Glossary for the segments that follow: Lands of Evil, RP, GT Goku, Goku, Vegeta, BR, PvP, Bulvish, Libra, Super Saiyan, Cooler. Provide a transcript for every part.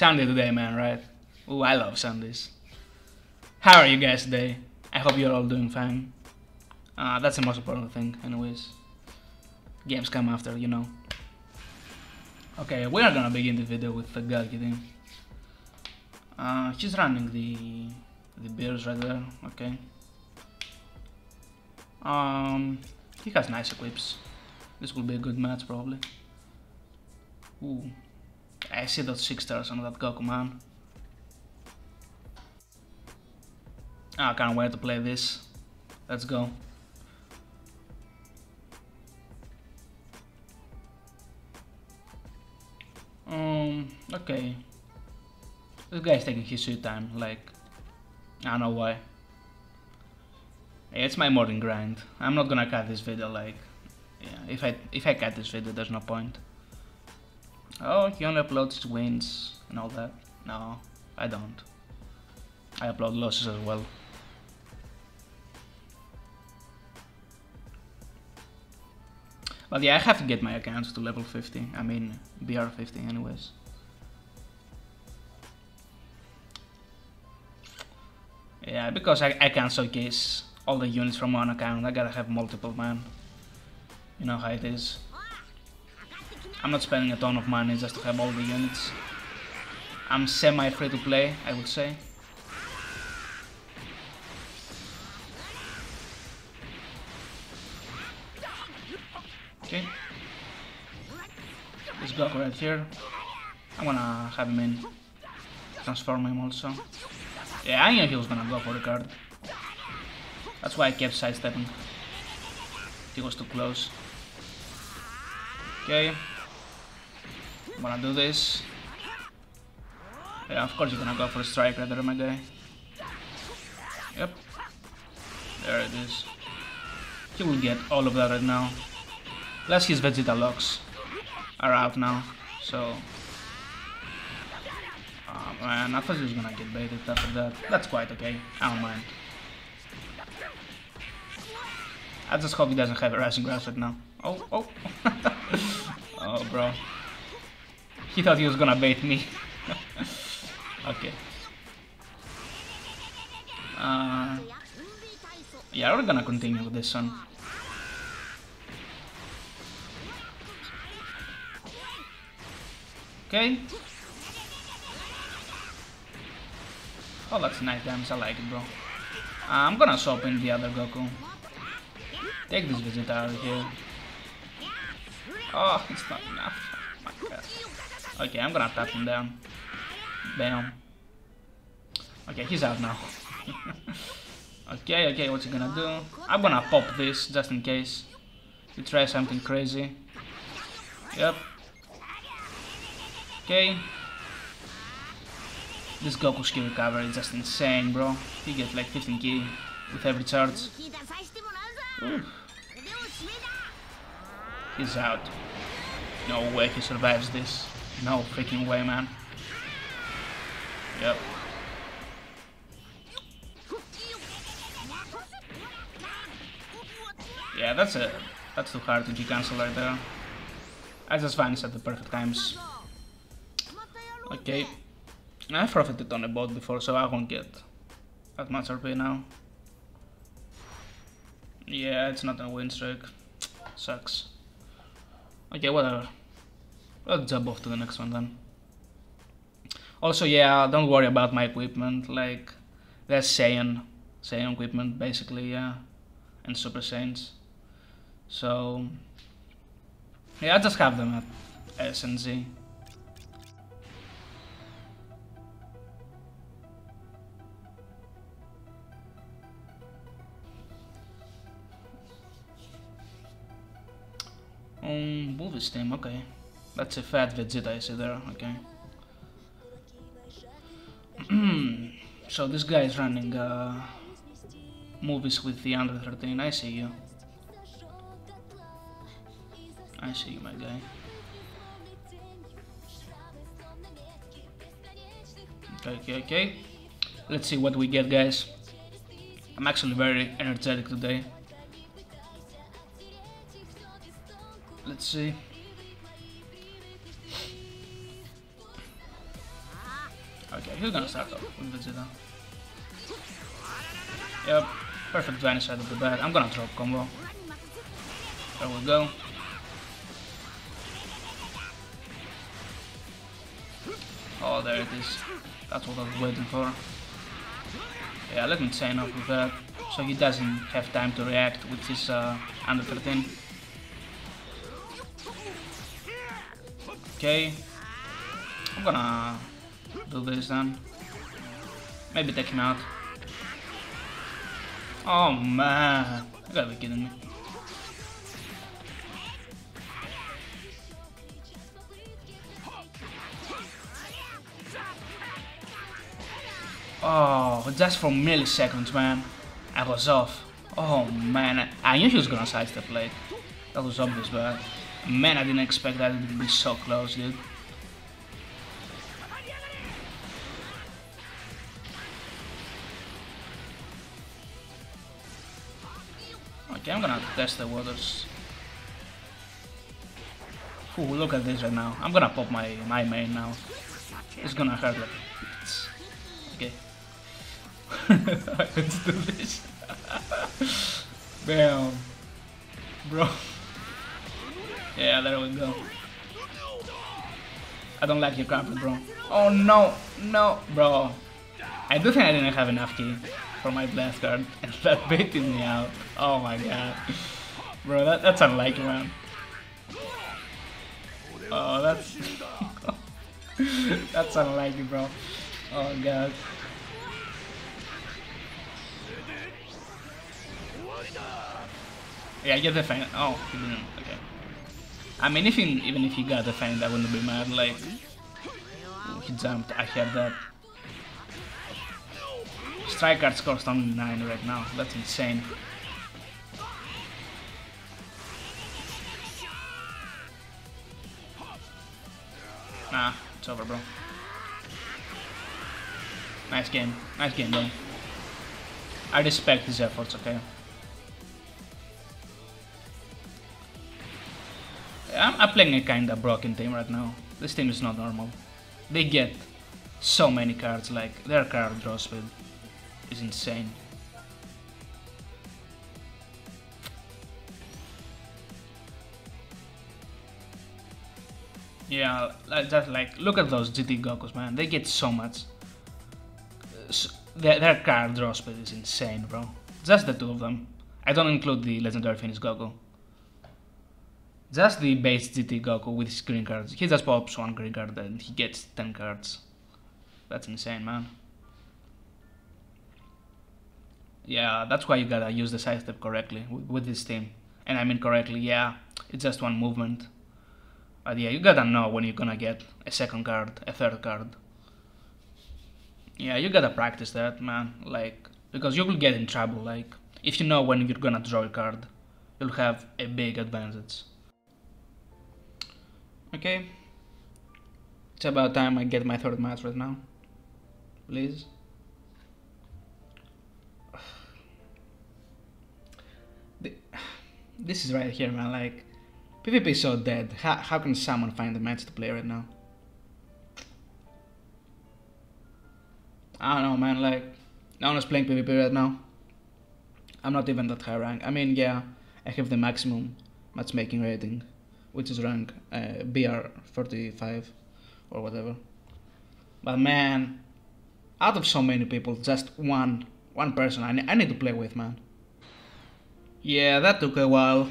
Sunday today, man, right? Ooh, I love Sundays. How are you guys today? I hope you're all doing fine. That's the most important thing, anyways. Games come after, you know. Okay, we are gonna begin the video with the God Kid. She's running the bears right there, okay. He has nice equips. This will be a good match, probably. Ooh. I see those 6 stars on that Goku, man. I can't wait to play this. Let's go. Okay. This guy's taking his sweet time, like, I don't know why. It's my morning grind. I'm not gonna cut this video, like, yeah, if I cut this video, there's no point. Oh, he only uploads his wins and all that. No, I don't. I upload losses as well. But yeah, I have to get my accounts to level 50. I mean, BR 50 anyways. Yeah, because I can't showcase all the units from one account. I gotta have multiple, man. You know how it is. I'm not spending a ton of money just to have all the units. I'm semi-free to play, I would say. Okay. This Goku right here. I'm gonna have him in. Transform him also. Yeah, I knew he was gonna go for the card. That's why I kept sidestepping. He was too close. Okay. I'm gonna do this. Yeah, of course you're gonna go for a strike right there, my guy. Yep. There it is. He will get all of that right now. Plus his Vegeta locks are out now, so... Oh man, I thought he was gonna get baited after that. That's quite okay, I don't mind. I just hope he doesn't have a rising grass right now. Oh, oh. Oh, bro. He thought he was gonna bait me. Okay. Yeah, we're gonna continue with this one. Okay. Oh, that's nice damage. I like it, bro. I'm gonna swap in the other Goku. Take this Vegeta out of here. Oh, it's not enough. Oh my God. Okay, I'm gonna tap him down. Bam. Okay, he's out now. Okay, okay, what you gonna do? I'm gonna pop this just in case. You try something crazy. Yep. Okay. This Goku's key recovery is just insane, bro. He gets like 15 key with every charge. Ooh. He's out. No way he survives this. No freaking way, man. Yep. Yeah, that's too hard to G-cancel right there. I just vanished at the perfect times. Okay, I've profited on a bot before, so I won't get that much RP now. Yeah, it's not a win streak. Sucks. Okay, whatever. Let's jump off to the next one then. Also, yeah, don't worry about my equipment. Like, there's Saiyan equipment basically, yeah, and Super Saiyans. So, yeah, I just have them at S and Z. Bulvish team, okay. That's a fat Vegeta I see there, okay. So this guy is running movies with the under 13, I see you. I see you, my guy. Okay, okay, okay. Let's see what we get, guys. I'm actually very energetic today. Let's see. Okay, who's gonna start off with Vegeta? Yep, perfect vanish out of the bat. I'm gonna drop combo. There we go. Oh, there it is. That's what I was waiting for. Yeah, let me chain up with that, so he doesn't have time to react with his under 13. Okay, I'm gonna do this then. Maybe take him out. Oh man, you gotta be kidding me. Oh, just for milliseconds, man. I was off. Oh man, I knew he was gonna sidestep late. That was obvious, but man, I didn't expect that it would be so close, dude. Okay, I'm gonna test the waters. Ooh, look at this right now. I'm gonna pop my main now. It's gonna hurt like it's... Okay. I couldn't do this. Bam. Bro. Yeah, there we go. I don't like your carpet, bro. Oh no, no, bro. I do think I didn't have enough key for my blast card, and that baited me out. Oh my god. Bro, that's unlikely, man. Oh, that's... that's unlikely, bro. Oh god. Yeah, I get the feint. Oh, he didn't. Okay. I mean, even if he got the feint, I wouldn't be mad. Like, he jumped. I heard that. Strike card scores only 9 right now. That's insane. Nah, it's over, bro. Nice game, bro. I respect his efforts, okay? I'm playing a kinda broken team right now. This team is not normal. They get so many cards, like, their card draw speed is insane. Yeah, just like, look at those GT Gokus, man. They get so much. Their card draw speed is insane, bro. Just the two of them. I don't include the legendary Phoenix Goku. Just the base GT Goku with his green cards. He just pops 1 green card and he gets 10 cards. That's insane, man. Yeah, that's why you gotta use the sidestep correctly with this team. And I mean correctly, yeah, it's just 1 movement. But yeah, you gotta know when you're gonna get a second card, a third card. Yeah, you gotta practice that, man, like, because you will get in trouble, like, if you know when you're gonna draw a card, you'll have a big advantage. Okay, it's about time I get my third match right now, please. This is right here, man, like, PvP is so dead. How can someone find a match to play right now? I don't know, man, like, no one is playing PvP right now. I'm not even that high rank. I mean, yeah, I have the maximum matchmaking rating, which is rank BR45 or whatever. But man, out of so many people, just one person I need to play with, man. Yeah, that took a while.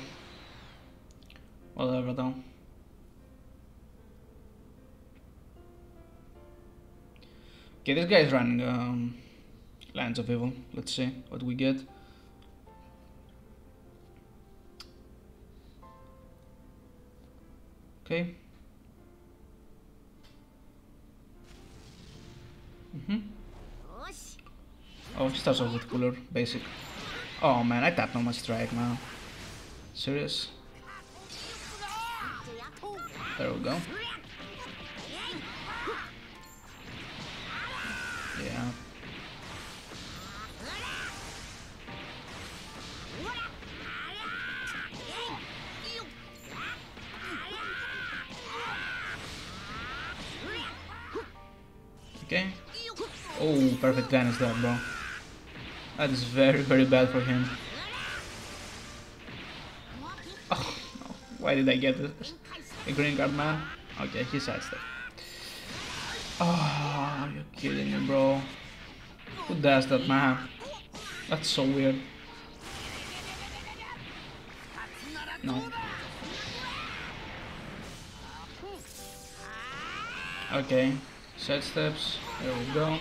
Whatever, though. Okay, this guy is running Lands of Evil. Let's see what we get. Okay. Oh, she starts off with Cooler, basic. Oh man, I tapped on my strike now. Serious? There we go. Yeah. Okay. Oh, perfect guidance down, bro. That is very, very bad for him. Oh, no. Why did I get this? A green card, man? Okay, he sidestepped. Oh, you're kidding me, bro. Who does that, man? That's so weird. No. Okay, side steps, there we go.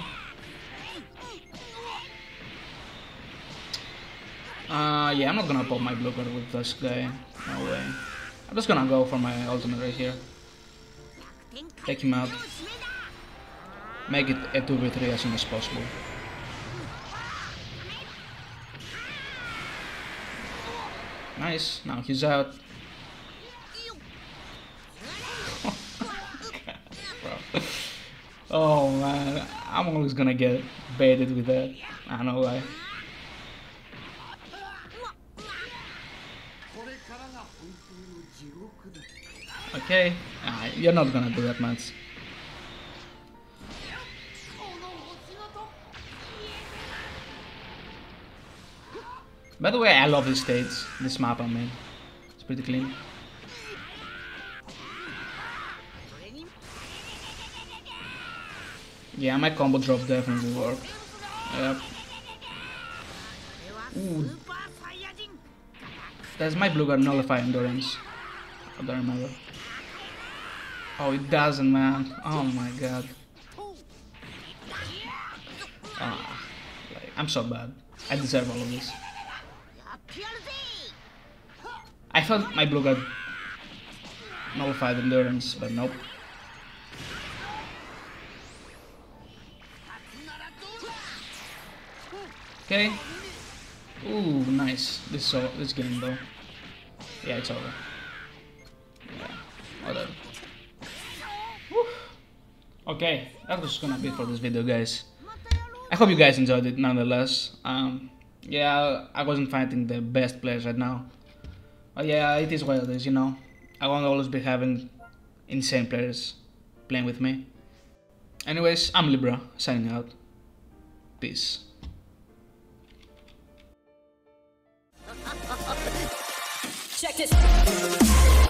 Yeah, I'm not gonna pop my blue card with this guy, no way. I'm just gonna go for my ultimate right here. Take him out. Make it a 2v3 as soon as possible. Nice, now he's out. Oh man, I'm always gonna get baited with that. I know why. Okay, you're not gonna do that much. By the way, I love this stage, this map, I mean. It's pretty clean. Yeah, my combo drop definitely worked. Yep. Ooh. Does my blue guard nullify endurance? I don't remember. Oh, it doesn't, man. Oh my god. Ah, like, I'm so bad. I deserve all of this. I thought my blue guard nullified endurance, but nope. Okay. Ooh, nice. This game though. Yeah, it's over. Yeah, whatever. Woo. Okay, that was gonna be it for this video, guys. I hope you guys enjoyed it, nonetheless. Yeah, I wasn't fighting the best players right now. But yeah, it is what it is, you know. I won't always be having insane players playing with me. Anyways, I'm Libra, signing out. Peace. Check this.